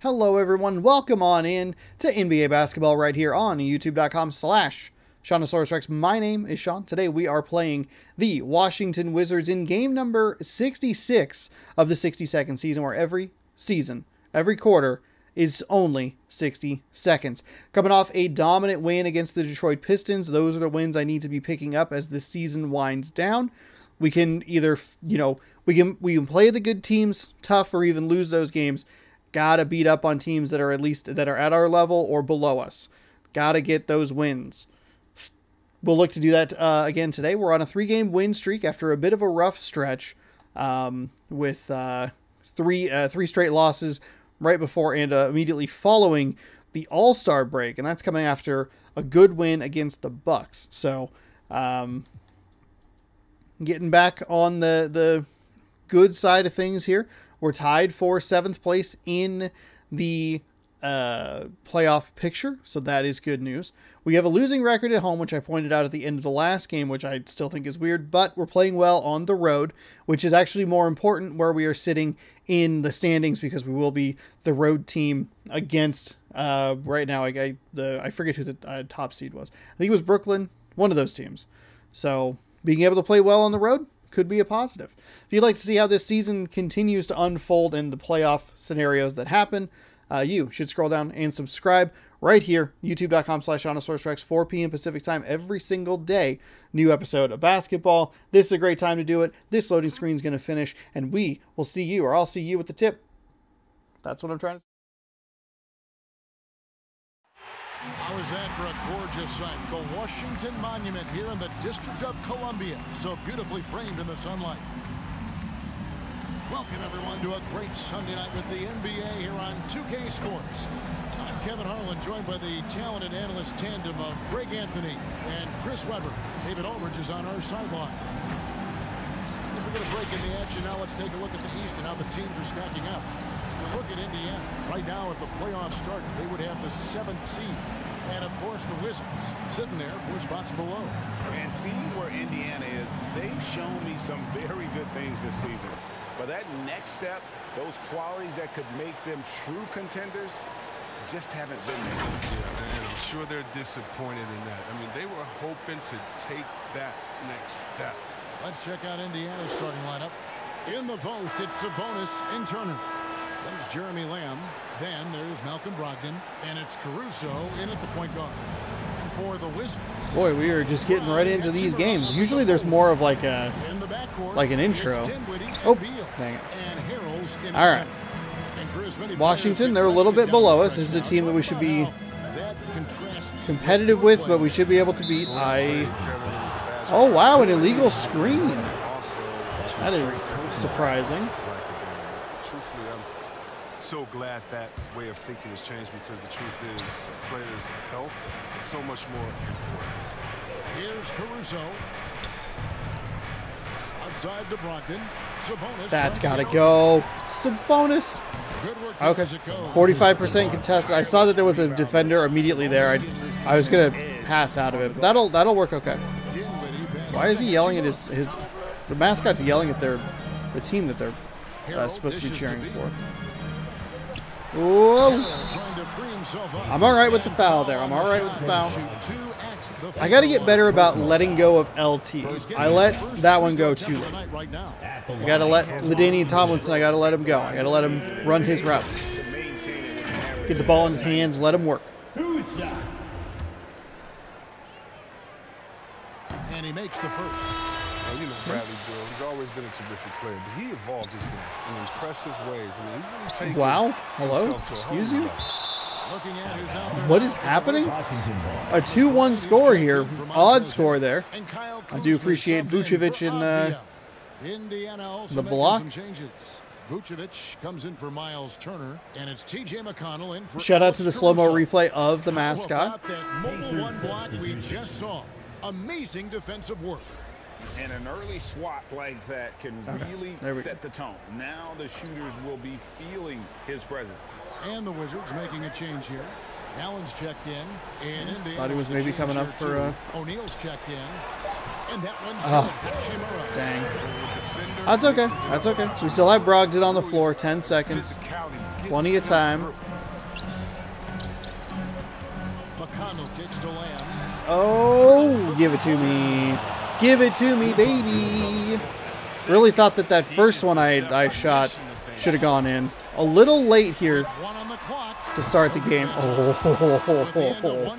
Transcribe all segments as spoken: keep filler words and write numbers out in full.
Hello, everyone. Welcome on in to N B A basketball right here on youtube.com slash Seanosaurus Rex. My name is Sean. Today we are playing the Washington Wizards in game number sixty-six of the sixty-second season, where every season, every quarter is only sixty seconds. Coming off a dominant win against the Detroit Pistons. Those are the wins I need to be picking up as the season winds down. We can either, you know, we can, we can play the good teams tough or even lose those games. Gotta beat up on teams that are at least that are at our level or below us. Gotta get those wins. We'll look to do that uh, again today. We're on a three-game win streak after a bit of a rough stretch um, with uh, three uh, three straight losses right before and uh, immediately following the All-Star break, and that's coming after a good win against the Bucks. So, um, getting back on the the good side of things here. We're tied for seventh place in the uh, playoff picture, so that is good news. We have a losing record at home, which I pointed out at the end of the last game, which I still think is weird, but we're playing well on the road, which is actually more important where we are sitting in the standings, because we will be the road team against, uh, right now, I, I, the, I forget who the uh, top seed was. I think it was Brooklyn, one of those teams. So being able to play well on the road could be a positive. If you'd like to see how this season continues to unfold and the playoff scenarios that happen, uh, you should scroll down and subscribe right here, youtube.com slash Seanosaurus Rex, four p m Pacific time every single day. New episode of basketball. This is a great time to do it. This loading screen is going to finish, and we will see you, or I'll see you at the tip. That's what I'm trying to say. How is that for a gorgeous sight? The Washington Monument here in the District of Columbia, so beautifully framed in the sunlight. Welcome, everyone, to a great Sunday night with the N B A here on two K Sports. I'm Kevin Harlan, joined by the talented analyst tandem of Greg Anthony and Chris Webber. David Aldridge is on our sideline. As we're going to break in the action now, let's take a look at the East and how the teams are stacking up. Look at Indiana. Right now, if the playoffs start, they would have the seventh seed. And, of course, the Wizards sitting there four spots below. And seeing where Indiana is, they've shown me some very good things this season. But that next step, those qualities that could make them true contenders, just haven't been there. Yeah, and I'm sure they're disappointed in that. I mean, they were hoping to take that next step. Let's check out Indiana's starting lineup. In the post, it's Sabonis and Turner. There's Jeremy Lamb, then there's Malcolm Brogdon, and it's Caruso in at the point guard. For the Wizards. Boy, we are just getting right into these games. Usually there's more of like a in the backcourt, like an intro. Oh, dang it. And Harold's in all right. And Chris, Washington, they're a little bit below us. This is a team that we should be competitive with, but we should be able to beat. I Oh, wow, an illegal screen. That is surprising. So glad that way of thinking has changed, because the truth is a player's health is so much more important. Here's Caruso. Outside to Brogdon. Sabonis. That's got to go. Sabonis. Okay. forty-five percent contested. I saw that there was a defender immediately there. I, I was going to pass out of it. But that'll that'll work okay. Why is he yelling at his his the mascot's yelling at their the team that they're uh, supposed to be cheering for? Whoa. I'm all right with the foul there. I'm all right with the foul. I got to get better about letting go of L T. I let that one go too late. I got to let Ladanian Tomlinson, I got to let him go. I got to let him run his routes. Get the ball in his hands, let him work. And he makes the first. You know, Bradley Beal, he's always been a terrific player, but he evolved his game in impressive ways. I mean, he's really taken wow. Hello? Excuse you? Looking at who's out there. What is happening? A two one score here. Odd score there. I do appreciate Vucevic in uh, Indiana the block. Vucevic comes in for Miles Turner, and it's T J McConnell in for shout out to the slow-mo replay of the mascot. That mobile one block we just saw. Amazing defensive work. And an early swat like that can okay. really set go. the tone. Now the shooters will be feeling his presence. And the Wizards making a change here. Allen's checked in. And Indiana thought he was maybe coming up for a... Uh... O'Neal's checked in. And that one's... Oh, dang. That's okay. That's okay. We still have Brogdon on the floor. ten seconds. Plenty of time. McConnell kicks to Lamb. Oh, give it to me. Give it to me, baby. Really thought that that first one I, I shot should have gone in. A little late here to start the game. Oh,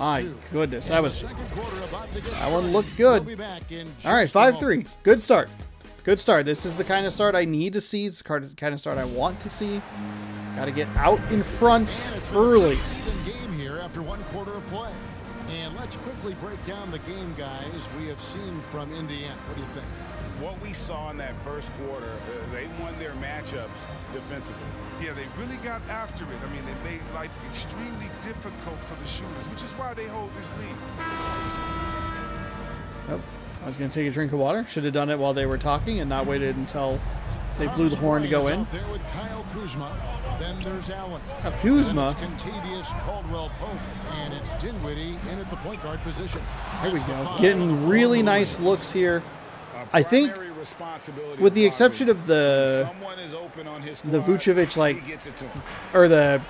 my goodness. That was, that one looked good. All right, five three. Good start. Good start. This is the kind of start I need to see. It's the kind of start I want to see. Got to get out in front early. Game here after one quarter of play. And let's quickly break down the game, guys, we have seen from Indiana. What do you think? What we saw in that first quarter, uh, they won their matchups defensively. Yeah, they really got after it. I mean, they made life extremely difficult for the shooters, which is why they hold this lead. Oh. I was going to take a drink of water. Should have done it while they were talking and not waited until they blew the horn to go in. There with Kyle Kuzma. Then there's Allen. Now, Kuzma. And it's Dinwiddie in at the point guard position. There we go. Getting really nice looks here. I think, with the exception of the the Vucevic, like, or the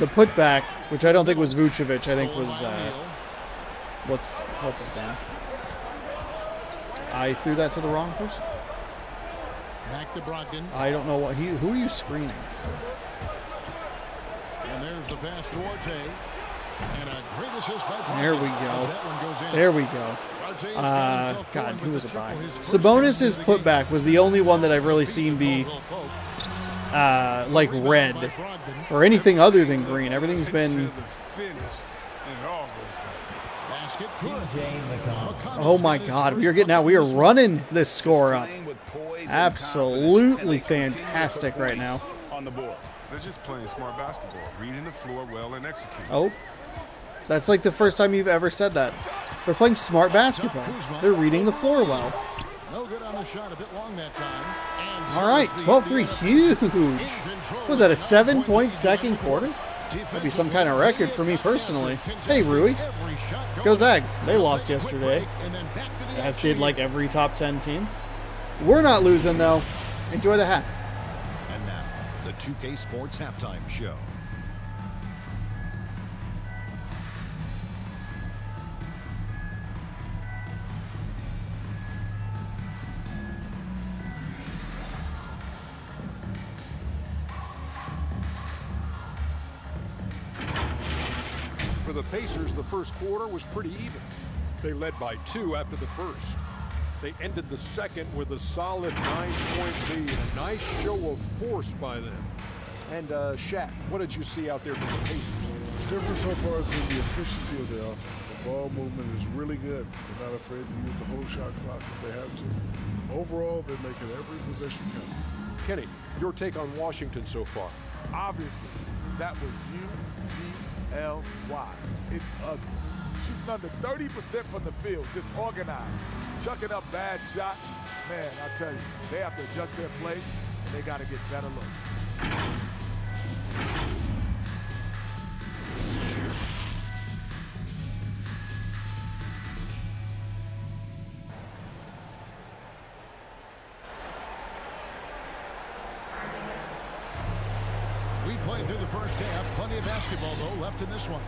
the putback, which I don't think was Vucevic. I think was uh, what's what's his name? I threw that to the wrong person. Back to Brogdon. I don't know what he. Who are you screening? And there's the pass to Orte. And a great assist by Brogdon. There we go. There we go. Uh, God, who was it by? Sabonis' putback was the only one that I've really seen be uh, like red or anything other than green. Everything's been. Oh my God, we are getting out. We are running this score up. Absolutely fantastic right now. They're just playing smart basketball, reading the floor well and executing. Oh, that's like the first time you've ever said that. They're playing smart basketball. They're reading the floor well. No good on the shot, a bit long that time. All right, twelve three, huge. Was that a seven-point second quarter? That'd be some kind of record for me personally. Hey, Rui. Go Zags. They lost yesterday, as did like every top ten team. We're not losing, though. Enjoy the half. And now, the two K Sports Halftime Show. The Pacers, the first quarter was pretty even. They led by two after the first. They ended the second with a solid nine-point lead. A nice show of force by them. And uh, Shaq, what did you see out there from the Pacers? What's different so far has been the efficiency of their offense. The ball movement is really good. They're not afraid to use the whole shot clock if they have to. Overall, they're making every possession count. Kenny, your take on Washington so far? Obviously, that was you. L Y. It's ugly. Shooting under thirty percent from the field, disorganized, chucking up bad shots. Man, I tell you, they have to adjust their play, and they got to get better looks. Through the first half, plenty of basketball though left in this one.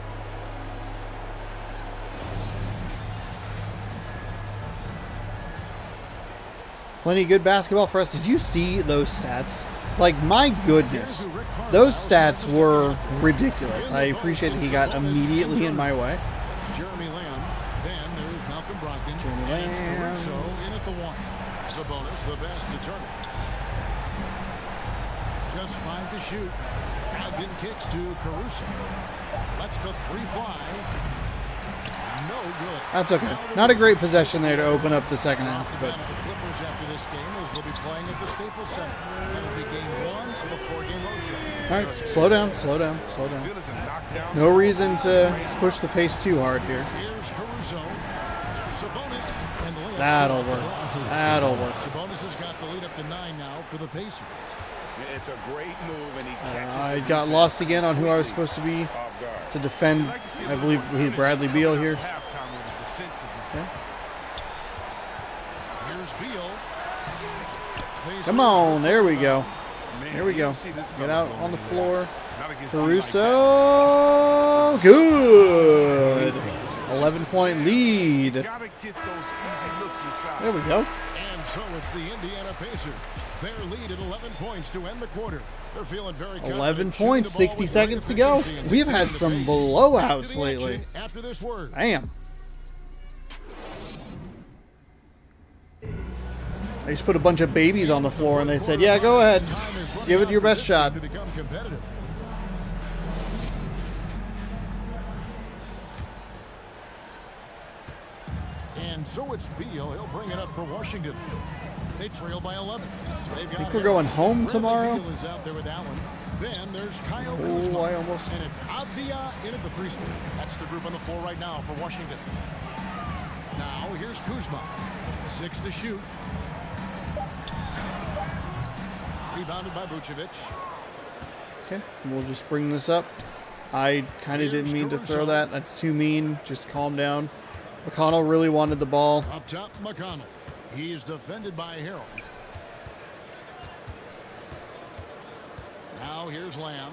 Plenty of good basketball for us. Did you see those stats? Like, my goodness, those stats were ridiculous. I appreciate that he got immediately in my way. Jeremy Lamb, then there's Malcolm Brogdon. Jeremy Lamb. Caruso in at the one. Sabonis, the best to Turner. Just five to shoot. Brogdon kicks to Caruso. That's the three fly. No good. That's okay. Not a great possession there to open up the second half, but the Clippers after this game is they'll be playing at the Staples Center. It'll be game one of a four-game road trip. All right, slow down, slow down, slow down. No reason to push the pace too hard here. Here's Caruso. Sabonis and the lead. That'll work. That'll work. Sabonis has got the lead up to nine now for the Pacers. It's a great move, and he catches uh, I got lost again on who I was supposed to be to defend. I believe we had Bradley Beal here. Okay. Here's Beal. Come on, there we go. Here we go. Get out on the floor. Caruso. Good. eleven point lead. There we go. And so it's the Indiana Pacers. Their lead at eleven points to end the quarter. They're feeling very good. eleven points, sixty seconds to go. We've had some blowouts lately. After this word. Damn. They just put a bunch of babies on the floor and they said, yeah, go ahead. Give it your best shot. And so it's Beal. He'll bring it up for Washington. They trail by eleven. They've got I think we're going home tomorrow. Is out there with then there's Kyle Kuzma. Oh, I almost. And it's Avdija in at the three spot. That's the group on the floor right now for Washington. Now here's Kuzma. Six to shoot. Rebounded by Vucevic. Okay, we'll just bring this up. I kind of didn't mean to throw that. That's too mean. Just calm down. McConnell really wanted the ball. Up top, McConnell. He's defended by Harold. Now here's Lamb.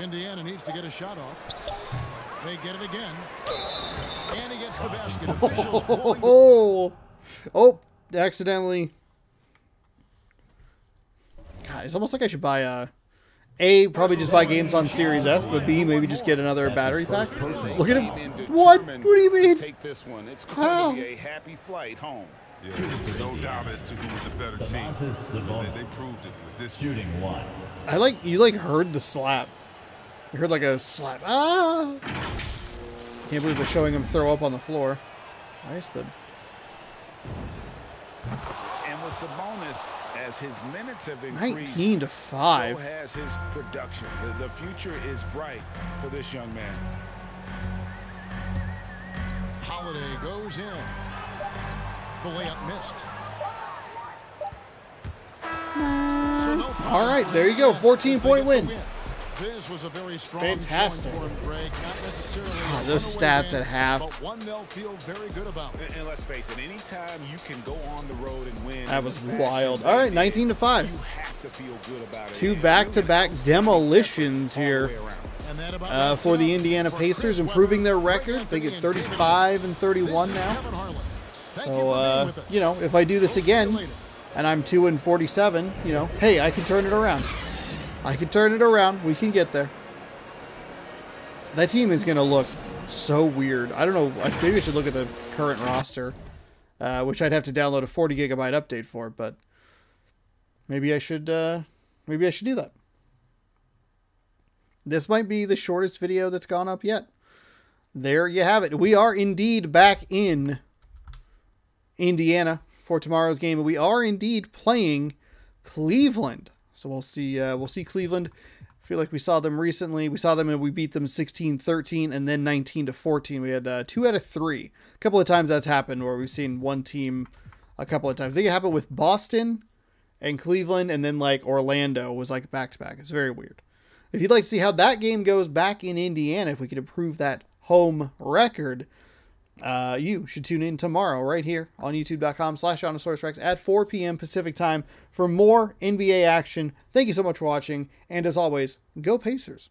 Indiana needs to get a shot off. They get it again. And he gets the basket. Officials oh, oh, oh. oh, accidentally. God, it's almost like I should buy a... A, probably just buy games on Series S, but B, maybe just get another battery pack. Look at him. What? What do you mean? Take this one. It's going to be a happy flight home. No doubt as to who was the better team. They proved it with this shooting one. I like you like heard the slap. You heard like a slap. Ah! Can't believe they're showing him throw up on the floor. Nice then. And with Sabonis, as his minutes have increased, nineteen to five. So has his production. The, the future is bright for this young man. Holiday goes in. The layup missed. So no All right, there you go. fourteen point win. win. This was a very strong Fantastic. For him, Greg. Not necessarily oh, those stats win, at half. But one they'll feel very good about. And, and let's face it, anytime you can go on the road and win. That was wild. All right, nineteen to five. You have to feel good about it. Two back-to-back really -back demolitions here uh, for the Indiana Pacers, improving their record. They get thirty-five and thirty-one now. So, uh, you know, if I do this again and I'm two and forty-seven, you know, hey, I can turn it around. I can turn it around. We can get there. That team is going to look so weird. I don't know. Maybe I should look at the current roster, uh, which I'd have to download a forty gigabyte update for. But maybe I should. Uh, maybe I should do that. This might be the shortest video that's gone up yet. There you have it. We are indeed back in Indiana for tomorrow's game. We are indeed playing Cleveland. So we'll see. Uh, we'll see Cleveland. I feel like we saw them recently. We saw them and we beat them sixteen thirteen and then nineteen to fourteen. We had uh, two out of three. A couple of times that's happened where we've seen one team a couple of times. I think it happened with Boston and Cleveland, and then like Orlando was like back to back. It's very weird. If you'd like to see how that game goes back in Indiana, if we could improve that home record, uh, you should tune in tomorrow right here on youtube dot com slash Omnisource Rex at four p m Pacific time for more N B A action. Thank you so much for watching. And as always, go Pacers.